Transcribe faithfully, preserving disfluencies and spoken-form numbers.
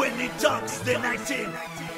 when it talks the nineteen.